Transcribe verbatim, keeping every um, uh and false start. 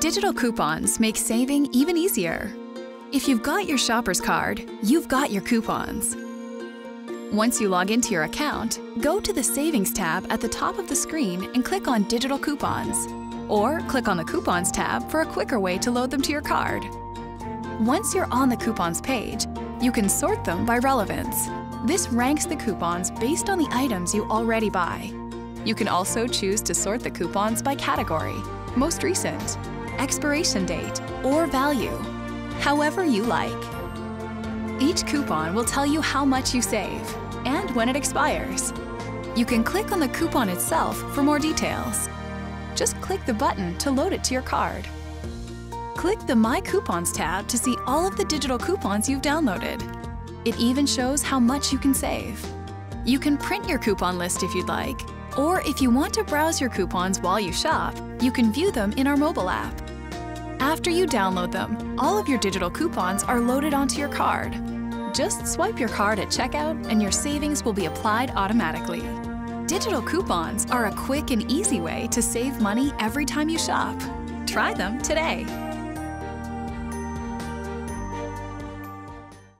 Digital coupons make saving even easier. If you've got your shopper's card, you've got your coupons. Once you log into your account, go to the Savings tab at the top of the screen and click on Digital Coupons, or click on the Coupons tab for a quicker way to load them to your card. Once you're on the Coupons page, you can sort them by relevance. This ranks the coupons based on the items you already buy. You can also choose to sort the coupons by category, most recent, expiration date, or value, however you like. Each coupon will tell you how much you save and when it expires. You can click on the coupon itself for more details. Just click the button to load it to your card. Click the My Coupons tab to see all of the digital coupons you've downloaded. It even shows how much you can save. You can print your coupon list if you'd like, or if you want to browse your coupons while you shop, you can view them in our mobile app. After you download them, all of your digital coupons are loaded onto your card. Just swipe your card at checkout and your savings will be applied automatically. Digital coupons are a quick and easy way to save money every time you shop. Try them today.